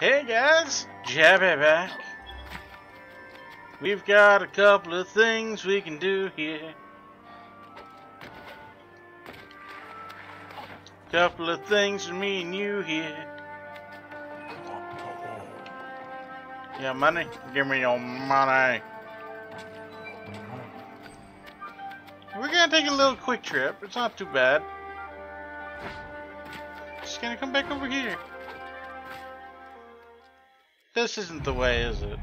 Hey guys, Jabby back. We've got a couple of things we can do here. Couple of things for me and you here. Yeah, money? Give me your money. We're gonna take a little quick trip. It's not too bad. Just gonna come back over here. This isn't the way, is it?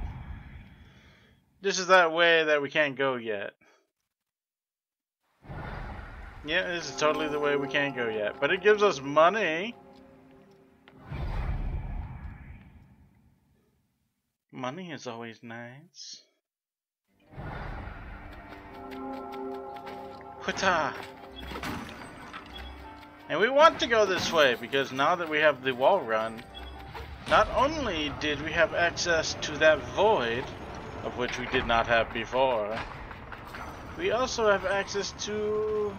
This is that way that we can't go yet. Yeah, this is totally the way we can't go yet. But it gives us money. Money is always nice. Huta! And we want to go this way because now that we have the wall run, not only did we have access to that void, of which we did not have before, we also have access to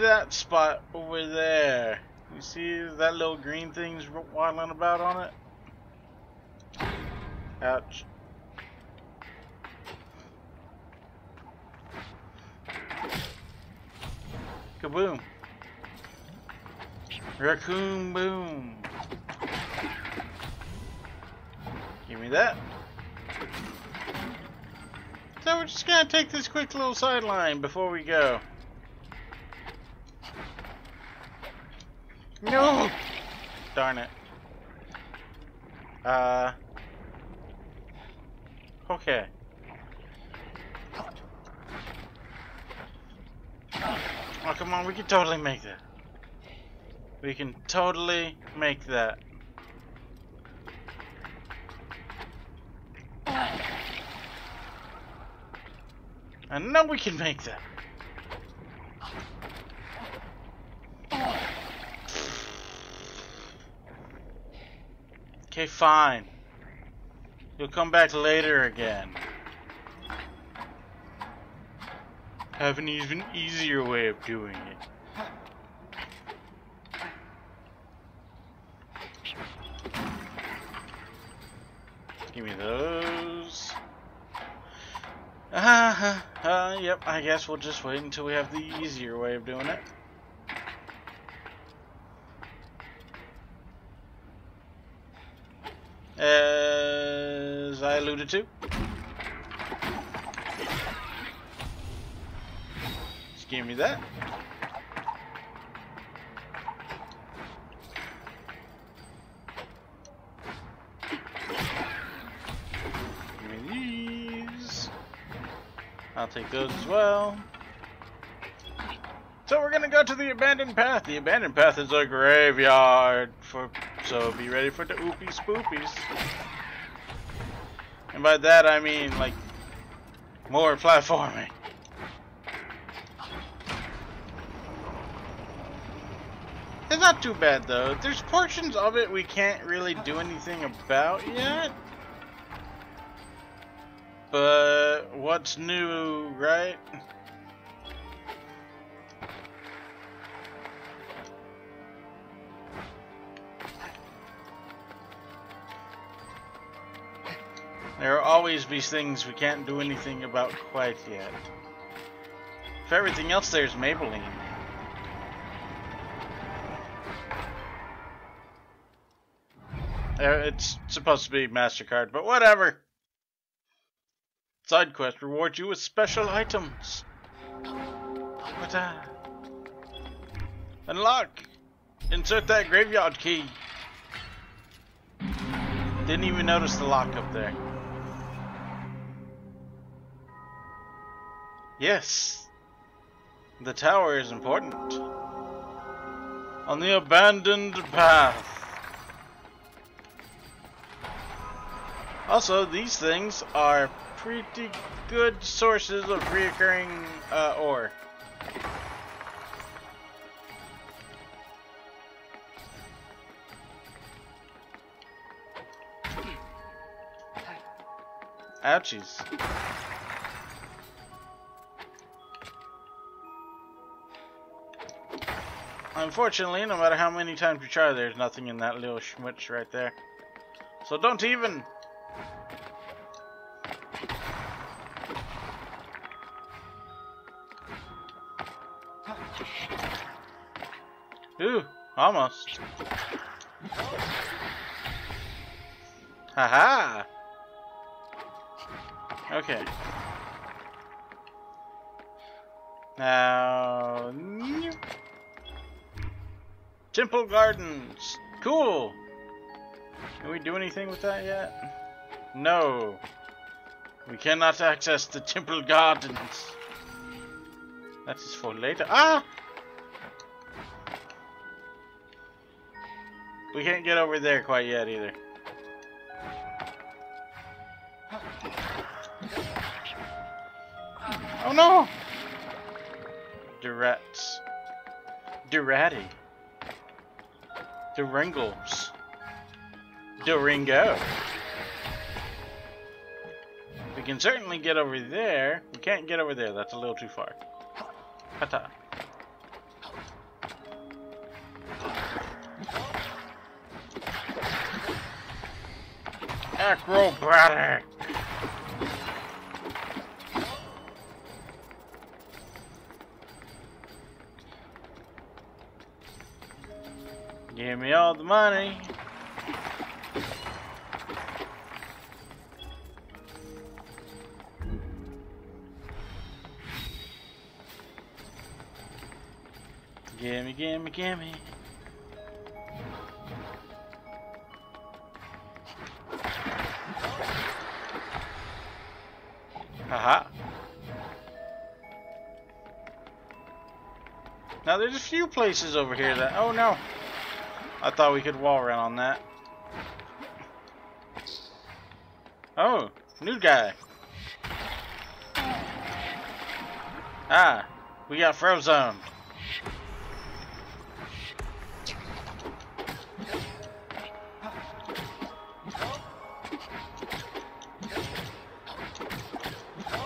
that spot over there. You see that little green thing's waddling about on it? Ouch. Kaboom. Raccoon boom. Give me that. So we're just gonna take this quick little sideline before we go. No! Darn it. Okay. Oh, come on, we can totally make that. We can totally make that. I know we can make that. Okay, fine. You'll come back later again. Have an even easier way of doing it. Give me those. Yep, I guess we'll just wait until we have the easier way of doing it. As I alluded to. Just give me that. Give me these. I'll take those as well. So we're gonna go to the abandoned path. The abandoned path is a graveyard for... So be ready for the oopies spoopies. And by that I mean like more platforming. It's not too bad though. There's portions of it we can't really do anything about yet. But what's new, right? There are always these things we can't do anything about quite yet. If everything else, there's Maybelline. It's supposed to be MasterCard, but whatever. Side quest rewards you with special items. What? Unlock. Insert that graveyard key. Didn't even notice the lock up there. Yes, the tower is important. On the abandoned path. Also, these things are pretty good sources of reoccurring ore. Ouchies. Unfortunately, no matter how many times you try, there's nothing in that little schmutz right there. So don't even. Ooh, almost. Haha. Okay. Now, Temple Gardens. Cool. Can we do anything with that yet? No. We cannot access the Temple Gardens. That is for later. Ah! We can't get over there quite yet either. Oh no! Durats. Duratti. Duringles. Duringo. We can certainly get over there. We can't get over there. That's a little too far. Hata. Acrobatic. Give me all the money. Gimme, gimme, gimme. Haha. Now there's a few places over here that, oh no. I thought we could wall run on that. Oh, new guy. Ah, we got Frozone.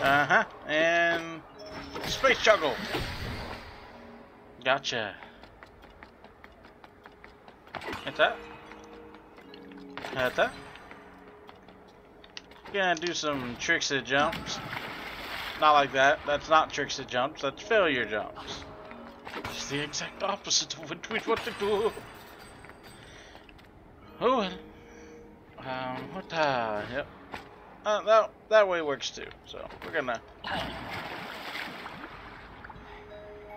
Uh-huh, and space juggle. Gotcha. Hit that. Hit that. Gonna do some tricks at jumps. Not like that. That's not tricks at jumps. That's failure jumps. It's the exact opposite of what we want to do. Oh, what the? Yep. That way works too. So we're gonna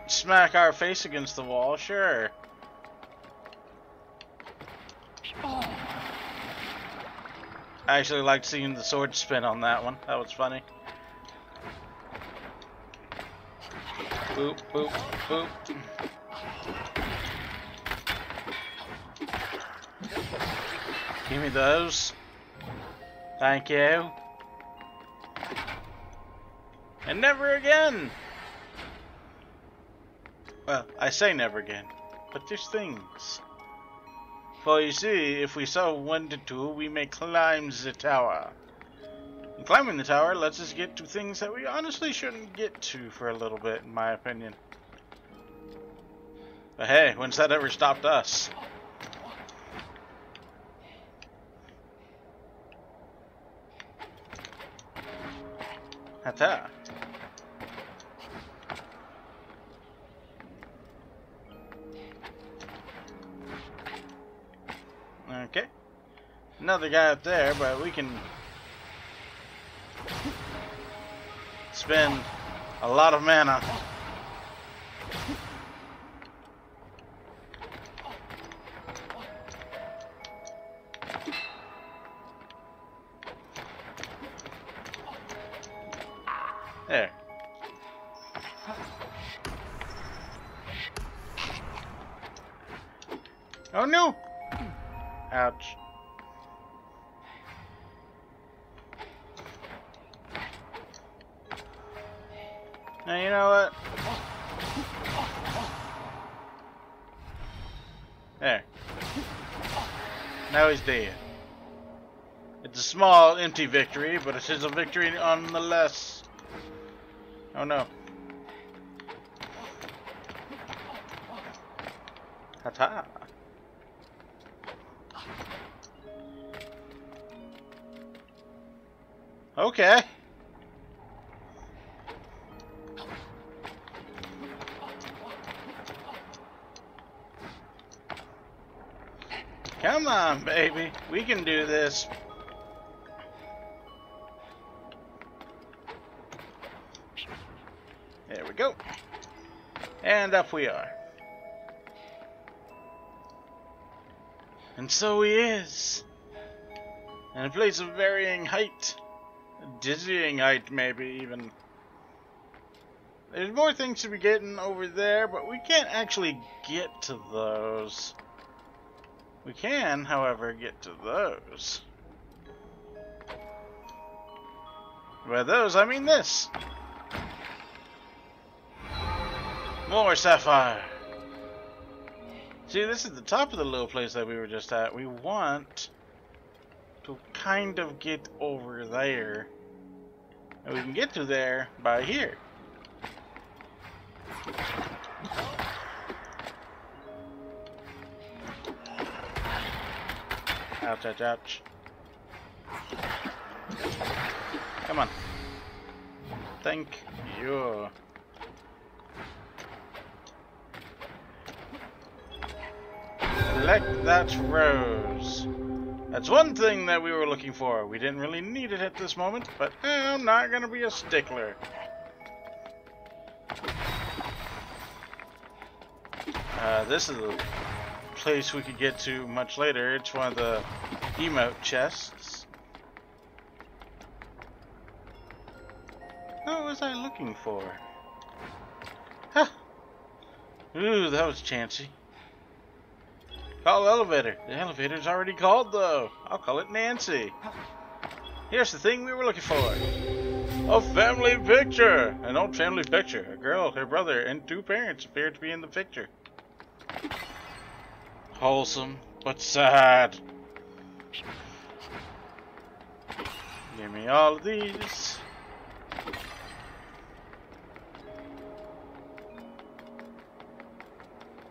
smack our face against the wall. Sure. I actually liked seeing the sword spin on that one. That was funny. Boop, boop, boop. Give me those. Thank you. And never again! Well, I say never again, but there's things. For you see, if we sell 1 to 2, we may climb the tower. And climbing the tower lets us get to things that we honestly shouldn't get to for a little bit, in my opinion. But hey, when's that ever stopped us? Hata. Okay. Another guy up there, but we can spend a lot of mana. There. Oh no! Ouch. Now you know what? There. Now he's dead. It's a small, empty victory, but it is a victory nonetheless. Oh no. Ta-ta. Okay. Come on, baby. We can do this. There we go. And up we are. And so he is. In a place of varying height. Dizzying height, maybe, even. There's more things to be getting over there, but we can't actually get to those. We can, however, get to those. By those, I mean this. More sapphire. See, this is the top of the little place that we were just at. We want to kind of get over there. And we can get to there by here. Ouch, ouch, ouch. Come on. Thank you. Collect that rose. That's one thing that we were looking for. We didn't really need it at this moment, but I'm not gonna be a stickler. This is a place we could get to much later. It's one of the emote chests. What was I looking for? Huh. Ooh, that was chancy. Call elevator. The elevator's already called, though. I'll call it Nancy. Here's the thing we were looking for. A family picture. An old family picture. A girl, her brother, and two parents appear to be in the picture. Wholesome, but sad. Give me all of these.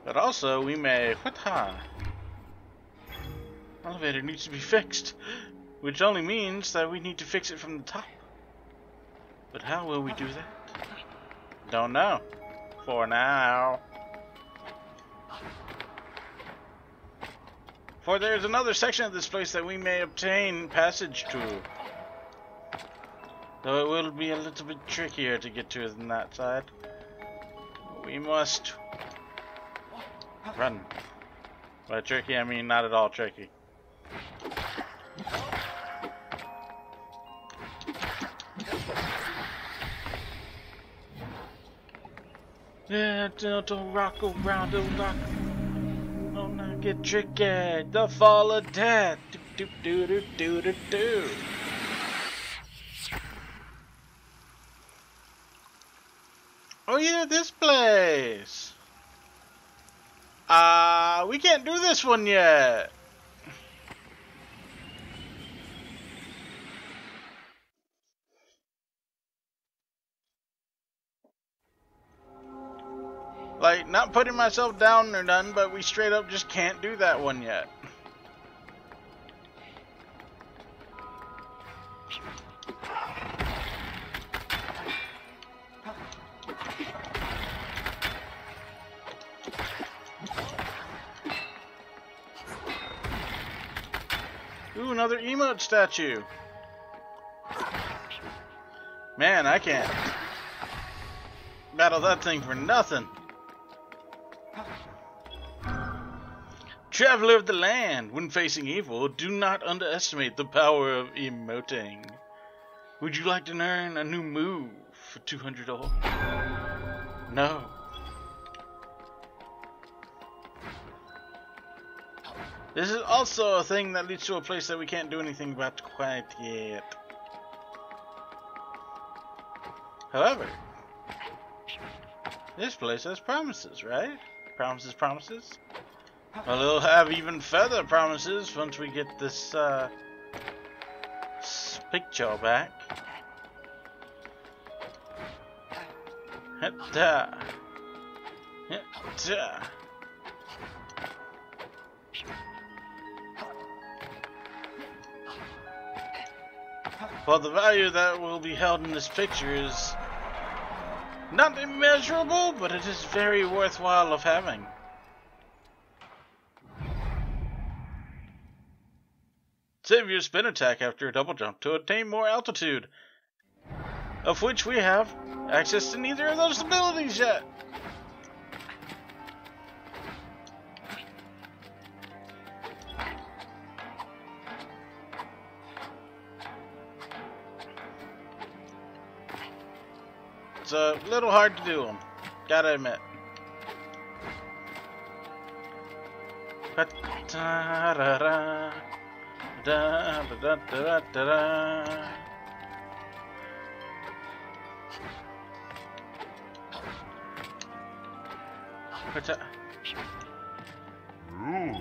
But also, we may... What ha? Elevator needs to be fixed, which only means that we need to fix it from the top. But how will we do that? Don't know. For now. For there's another section of this place that we may obtain passage to. Though it will be a little bit trickier to get to than that side. We must... run. By tricky, I mean not at all tricky. Yeah, don't rock around, don't rock. Don't not get tricky. The fall of death. Do do do do do do. Oh yeah, this place. We can't do this one yet. Like, not putting myself down or none, but we straight up just can't do that one yet. Ooh, another emote statue. Man, I can't battle that thing for nothing. Traveler of the land, when facing evil, do not underestimate the power of emoting. Would you like to learn a new move for 200 all? No. This is also a thing that leads to a place that we can't do anything about quite yet. However, this place has promises, right? Promises, promises. Well, it'll have even further promises once we get this picture back. While the value that will be held in this picture is not immeasurable, but it is very worthwhile of having. Save your spin attack after a double jump to attain more altitude, of which we have access to neither of those abilities yet. It's a little hard to do them, gotta admit.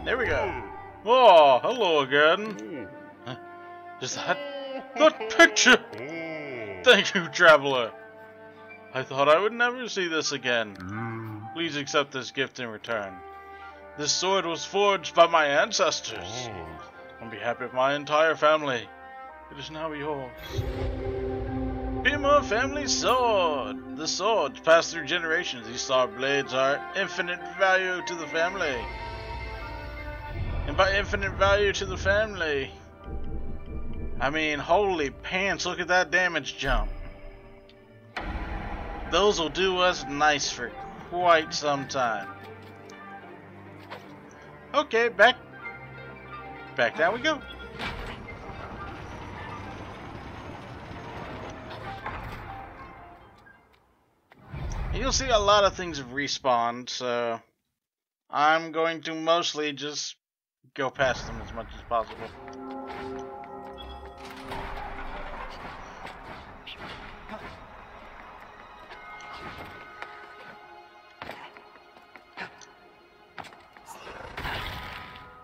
There we go. Oh, hello again. Is that that picture? Thank you, traveler. I thought I would never see this again. Please accept this gift in return. This sword was forged by my ancestors. On behalf of my entire family, it is now yours. Bhima Family Sword! The swords passed through generations. These sword blades are infinite value to the family. And by infinite value to the family, I mean, holy pants, look at that damage jump. Those will do us nice for quite some time. Okay, back down we go. You'll see a lot of things have respawned, so I'm going to mostly just go past them as much as possible.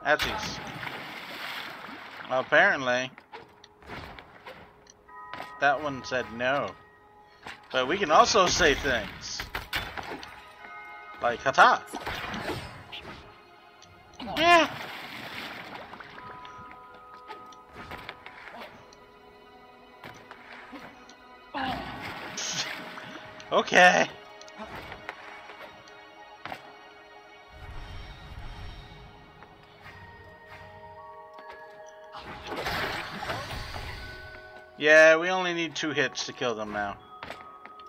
Ouchies. Well, apparently, that one said no. But we can also say things. Like, hata! Yeah! Okay. Yeah, we only need 2 hits to kill them now.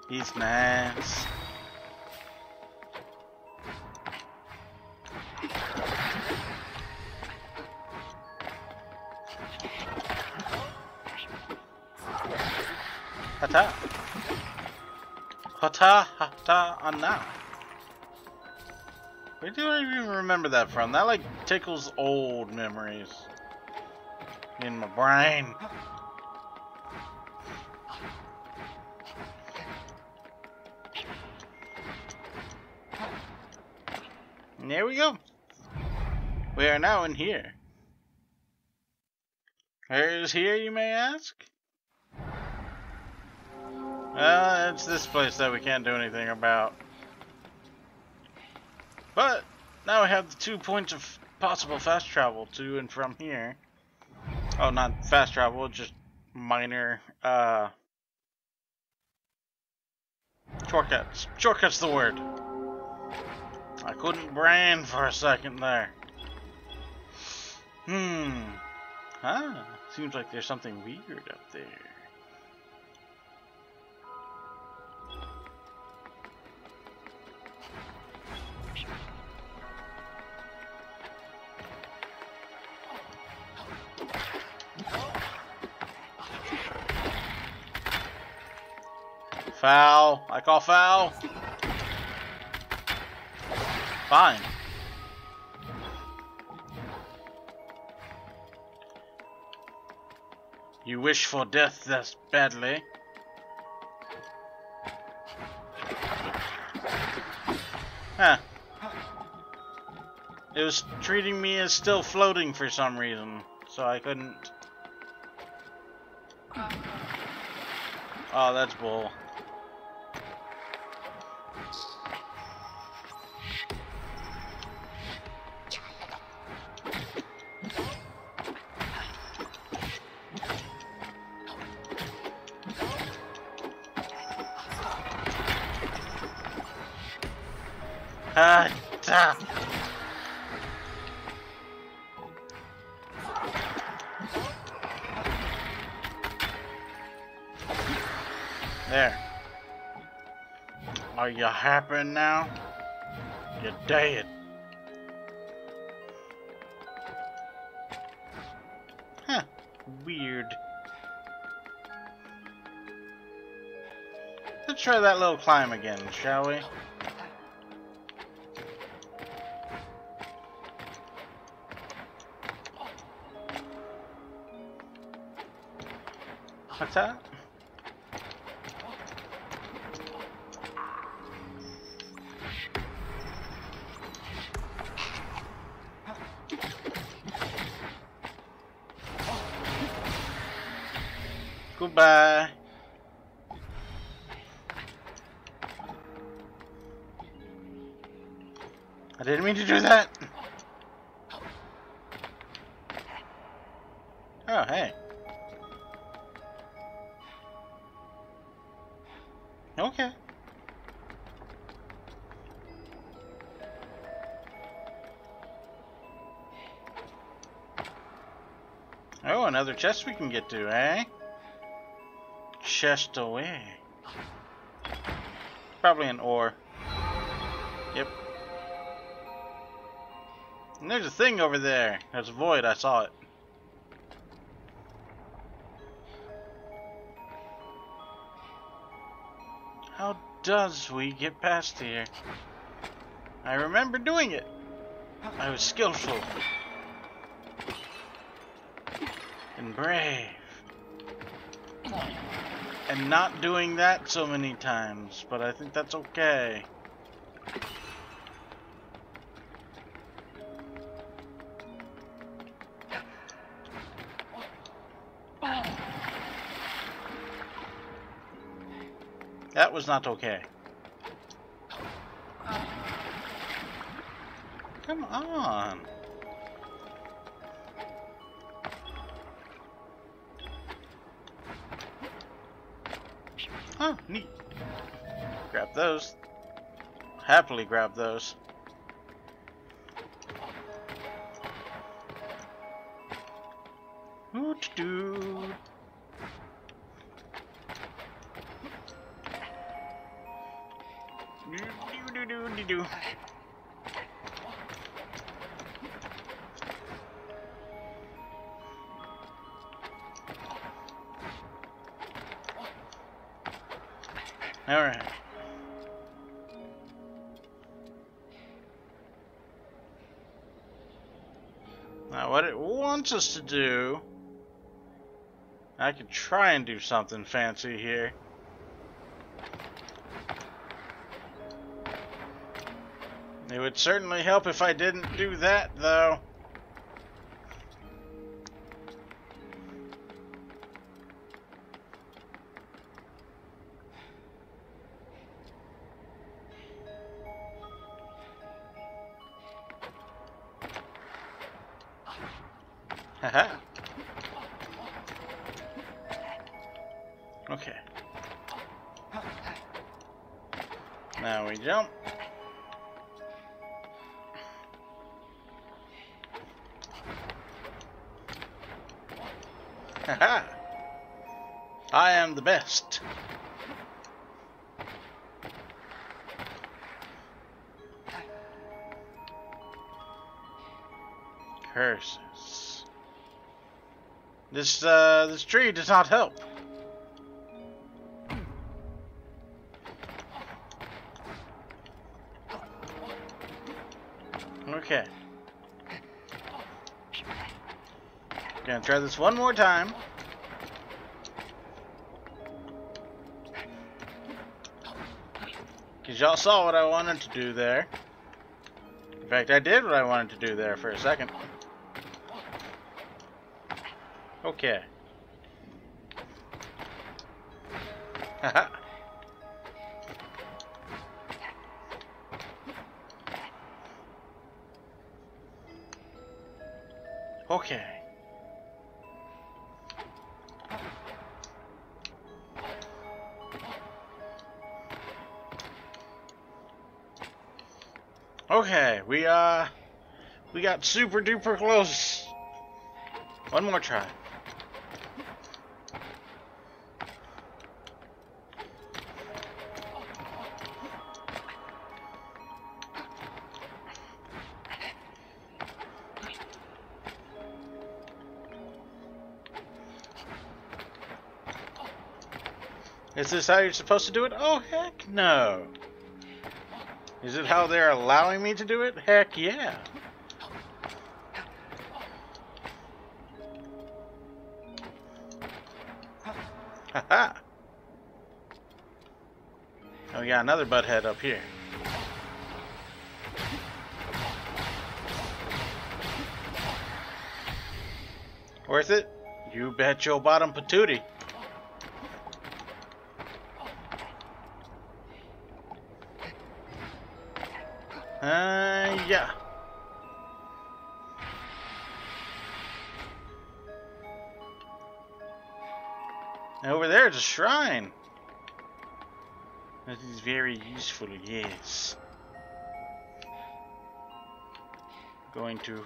He's nice. Hata. Hata, hata, anna. Where do I even remember that from? That like tickles old memories in my brain. There we go. We are now in here. Where is here, you may ask? Well, it's this place that we can't do anything about. But now we have the 2 points of possible fast travel to and from here. Oh, not fast travel, just minor shortcuts. Shortcuts the word. I couldn't brain for a second there. Huh? Seems like there's something weird up there. Foul. I call foul. Fine. You wish for death thus badly. Huh. It was treating me as still floating for some reason, so I couldn't. Oh, that's bull. There. Are you happy now? You're dead. Huh. Weird. Let's try that little climb again, shall we? What's that? Goodbye. I didn't mean to do that. Oh, hey. Okay. Oh, another chest we can get to, eh? Chest away. Probably an ore. Yep. And there's a thing over there. There's a void. I saw it. How does we get past here? I remember doing it. I was skillful and brave. And not doing that so many times, but I think that's okay. That was not okay. Come on. Oh, neat. Grab those. Happily grab those. Ooh-doo. Do-do-do-do-do-do. Alright. Now what it wants us to do, I could try and do something fancy here. It would certainly help if I didn't do that though. Okay. Now we jump. Haha! I am the best. Curses. This tree does not help. Okay. Gonna try this one more time. Cause y'all saw what I wanted to do there. In fact, I did what I wanted to do there for a second. Okay. Haha. Okay. Okay, we got super duper close. One more try. Is this how you're supposed to do it? Oh, heck no. Is it how they're allowing me to do it? Heck yeah. Haha. Oh yeah, another butthead up here. Worth it? You bet your bottom patootie. Yeah. And over there is a shrine. That is very useful, yes. Going to...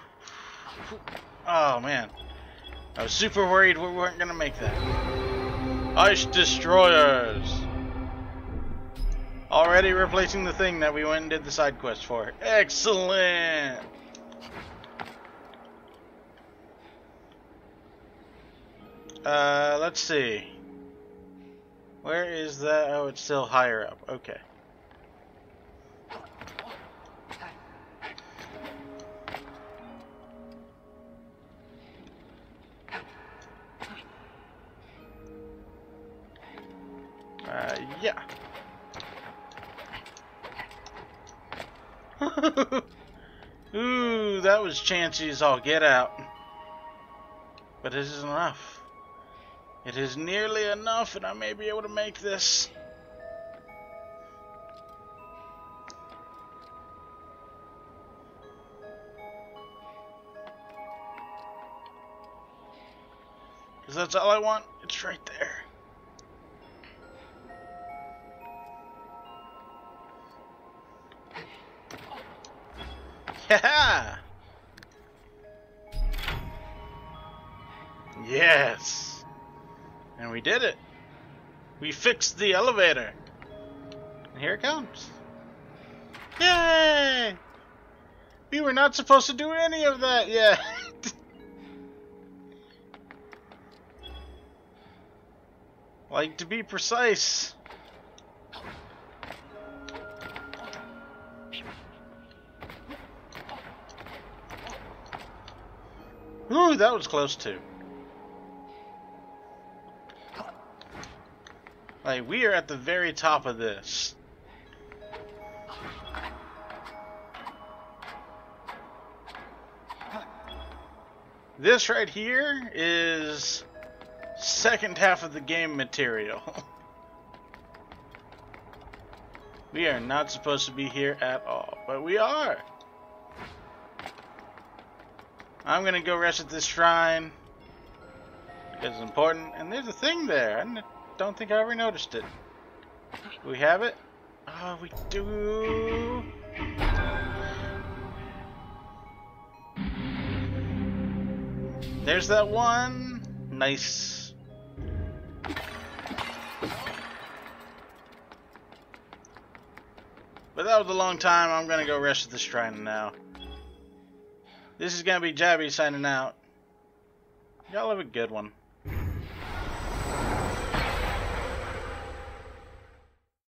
Oh, man. I was super worried we weren't going to make that. Ice Destroyers! Already replacing the thing that we went and did the side quest for. Excellent! Let's see. Where is that? Oh, it's still higher up. Okay. Yeah. Ooh, that was chancy as all get out. But it is enough. It is nearly enough, and I may be able to make this. Because that's all I want. It's right there. Yeah. Yes. And we did it. We fixed the elevator. And here it comes. Yay! We were not supposed to do any of that yet. Like, to be precise. Ooh, that was close too. Like, we are at the very top of this. This right here is second half of the game material. We are not supposed to be here at all, but we are. I'm gonna go rest at this shrine because it's important. And there's a thing there. I don't think I ever noticed it. Do we have it? Oh, we do. There's that one. Nice. But that was a long time. I'm gonna go rest at the shrine now. This is going to be Jabby signing out. Y'all have a good one.